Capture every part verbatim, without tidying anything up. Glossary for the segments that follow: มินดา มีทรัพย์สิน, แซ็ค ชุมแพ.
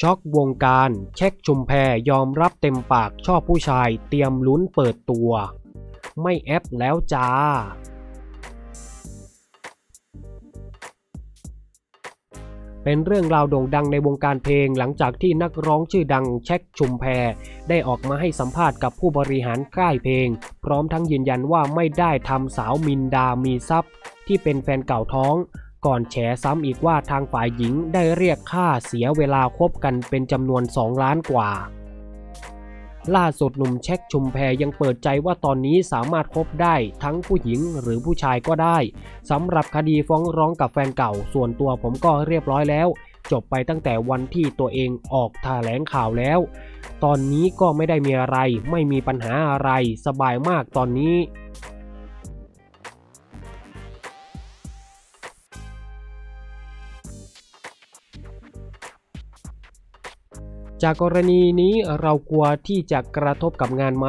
ช็อกวงการเช็คชุมแพยอมรับเต็มปากชอบผู้ชายเตรียมลุ้นเปิดตัวไม่แอปแล้วจ้าเป็นเรื่องราวโด่งดังในวงการเพลงหลังจากที่นักร้องชื่อดังเช็คชุมแพได้ออกมาให้สัมภาษณ์กับผู้บริหารค่ายเพลงพร้อมทั้งยืนยันว่าไม่ได้ทำสาวมินดามีทรัพย์ที่เป็นแฟนเก่าท้องก่อนแฉซ้ำอีกว่าทางฝ่ายหญิงได้เรียกค่าเสียเวลาคบกันเป็นจำนวนสองล้านกว่าล่าสุดหนุ่มเช็คชุมแพยังเปิดใจว่าตอนนี้สามารถคบได้ทั้งผู้หญิงหรือผู้ชายก็ได้สำหรับคดีฟ้องร้องกับแฟนเก่าส่วนตัวผมก็เรียบร้อยแล้วจบไปตั้งแต่วันที่ตัวเองออกแถลงข่าวแล้วตอนนี้ก็ไม่ได้มีอะไรไม่มีปัญหาอะไรสบายมากตอนนี้จากกรณีนี้เรากลัวที่จะกระทบกับงานไหม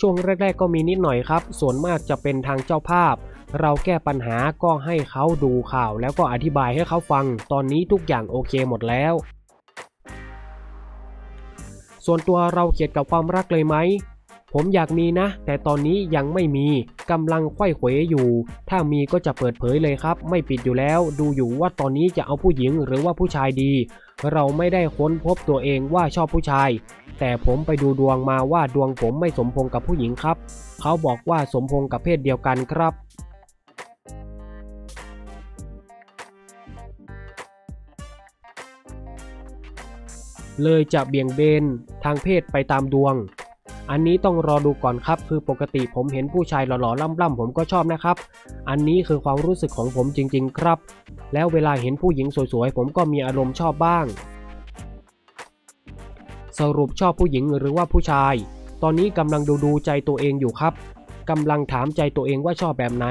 ช่วงแรกๆก็มีนิดหน่อยครับส่วนมากจะเป็นทางเจ้าภาพเราแก้ปัญหาก็ให้เขาดูข่าวแล้วก็อธิบายให้เขาฟังตอนนี้ทุกอย่างโอเคหมดแล้วส่วนตัวเราเกลียดกับความรักเลยไหมผมอยากมีนะแต่ตอนนี้ยังไม่มีกำลังไขว้เขวอยู่ถ้ามีก็จะเปิดเผยเลยครับไม่ปิดอยู่แล้วดูอยู่ว่าตอนนี้จะเอาผู้หญิงหรือว่าผู้ชายดีเราไม่ได้ค้นพบตัวเองว่าชอบผู้ชายแต่ผมไปดูดวงมาว่าดวงผมไม่สมพงกับผู้หญิงครับเขาบอกว่าสมพงกับเพศเดียวกันครับเลยจะเบี่ยงเบนทางเพศไปตามดวงอันนี้ต้องรอดูก่อนครับคือปกติผมเห็นผู้ชายหล่อๆล่ำๆผมก็ชอบนะครับอันนี้คือความรู้สึกของผมจริงๆครับแล้วเวลาเห็นผู้หญิงสวยๆผมก็มีอารมณ์ชอบบ้างสรุปชอบผู้หญิงหรือว่าผู้ชายตอนนี้กำลังดูดูใจตัวเองอยู่ครับกำลังถามใจตัวเองว่าชอบแบบไหน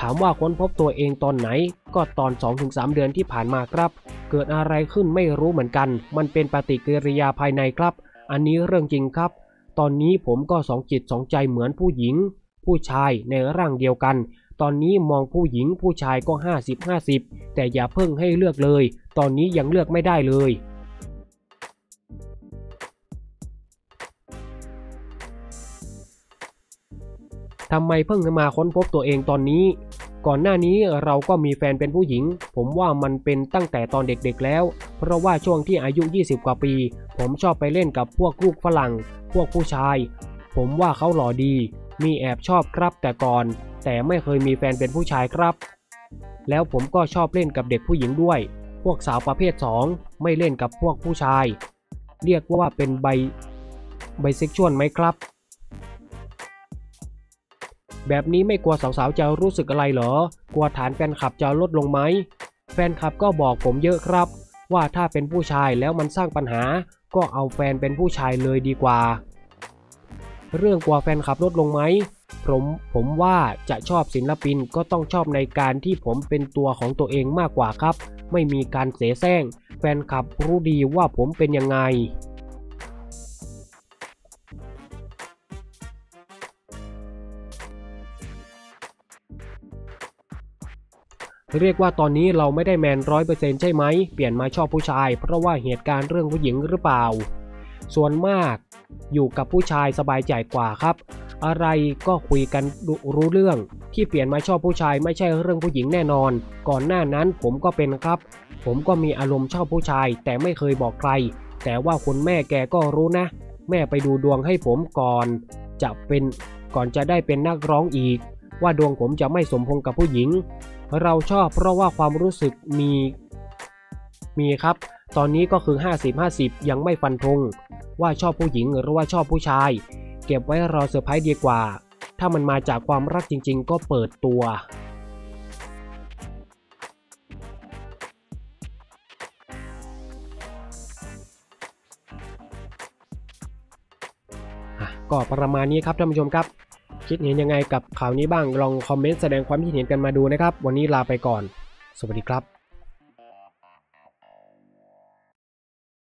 ถามว่าค้นพบตัวเองตอนไหนก็ตอน สองถึงสาม เดือนที่ผ่านมาครับเกิดอะไรขึ้นไม่รู้เหมือนกันมันเป็นปฏิกิริยาภายในครับอันนี้เรื่องจริงครับตอนนี้ผมก็สองจิตสองใจเหมือนผู้หญิงผู้ชายในร่างเดียวกันตอนนี้มองผู้หญิงผู้ชายก็ ห้าสิบห้าสิบ แต่อย่าเพิ่งให้เลือกเลยตอนนี้ยังเลือกไม่ได้เลยทำไมเพิ่งมาค้นพบตัวเองตอนนี้ก่อนหน้านี้เราก็มีแฟนเป็นผู้หญิงผมว่ามันเป็นตั้งแต่ตอนเด็กๆแล้วเพราะว่าช่วงที่อายุยี่สิบกว่าปีผมชอบไปเล่นกับพวกลูกฝรั่งพวกผู้ชายผมว่าเขาหล่อดีมีแอบชอบครับแต่ก่อนแต่ไม่เคยมีแฟนเป็นผู้ชายครับแล้วผมก็ชอบเล่นกับเด็กผู้หญิงด้วยพวกสาวประเภทสองไม่เล่นกับพวกผู้ชายเรียกว่าเป็นไบไบเซ็กชวลไหมครับแบบนี้ไม่กลัวสาวๆจะรู้สึกอะไรเหรอกลัวฐานแฟนคลับจะลดลงไหมแฟนคลับก็บอกผมเยอะครับว่าถ้าเป็นผู้ชายแล้วมันสร้างปัญหาก็เอาแฟนเป็นผู้ชายเลยดีกว่าเรื่องกลัวแฟนคลับลดลงไหมผมผมว่าจะชอบศิลปินก็ต้องชอบในการที่ผมเป็นตัวของตัวเองมากกว่าครับไม่มีการเสแสร้งแฟนคลับรู้ดีว่าผมเป็นยังไงเรียกว่าตอนนี้เราไม่ได้แมน ร้อยเปอร์เซ็นต์ ใช่ไหมเปลี่ยนมาชอบผู้ชายเพราะว่าเหตุการณ์เรื่องผู้หญิงหรือเปล่าส่วนมากอยู่กับผู้ชายสบายใจกว่าครับอะไรก็คุยกันรู้เรื่องที่เปลี่ยนมาชอบผู้ชายไม่ใช่เรื่องผู้หญิงแน่นอนก่อนหน้านั้นผมก็เป็นครับผมก็มีอารมณ์ชอบผู้ชายแต่ไม่เคยบอกใครแต่ว่าคุณแม่แกก็รู้นะแม่ไปดูดวงให้ผมก่อนจะเป็นก่อนจะได้เป็นนักร้องอีกว่าดวงผมจะไม่สมพงกับผู้หญิงเราชอบเพราะว่าความรู้สึกมีมีครับตอนนี้ก็คือ ห้าสิบห้าสิบ ยังไม่ฟันธงว่าชอบผู้หญิงหรือว่าชอบผู้ชายเก็บไว้รอเซอร์ไพรส์ดีกว่าถ้ามันมาจากความรักจริงๆก็เปิดตัวก็ประมาณนี้ครับท่านผู้ชมครับคิดเห็นยังไงกับข่าวนี้บ้างลองคอมเมนต์แสดงความคิดเห็นกันมาดูนะครับวันนี้ลาไปก่อนสวัสดีครับ